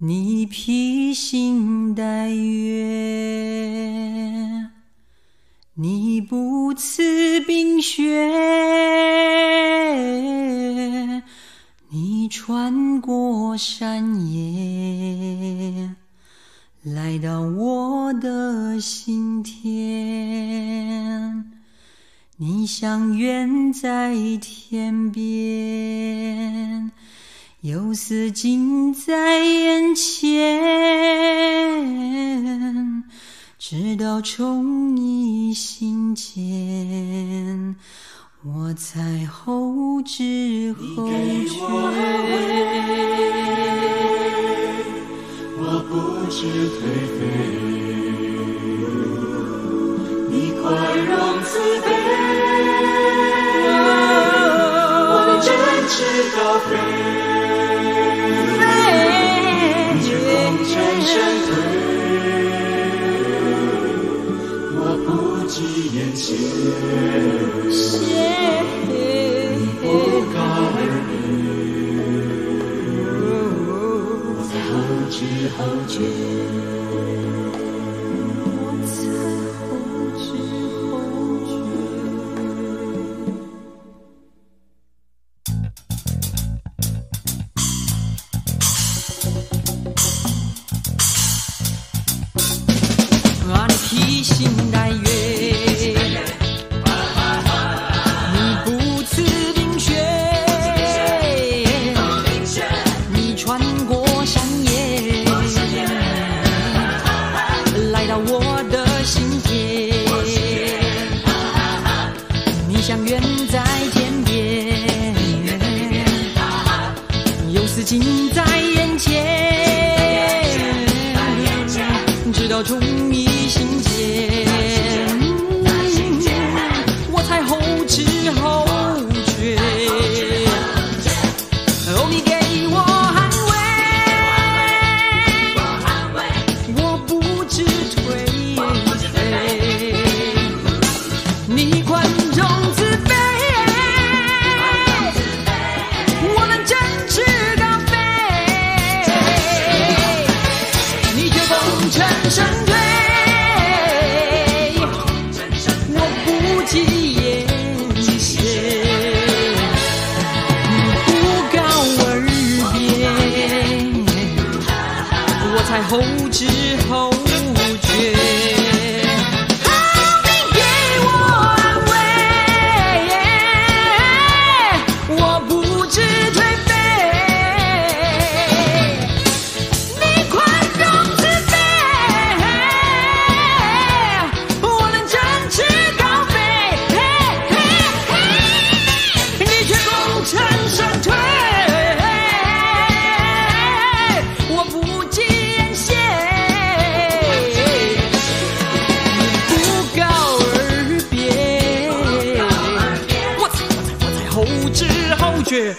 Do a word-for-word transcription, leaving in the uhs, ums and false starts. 你披星戴月，你不辞冰雪，你穿过山野，来到我的心田。你像远在天边，又似近在眼前，直到宠你心间，我才后知后觉。你给我安慰，我不知颓废，你宽容慈悲，我们展翅高飞，眼前你不告而别，我才后知后觉，我才后知后觉。啊，你披星戴月，远在天边，又似近在眼前，直到宠你心间，我才后知后觉。哦，你给我安慰，我不知颓废，你宽容慈悲，才后知后觉。后知后觉。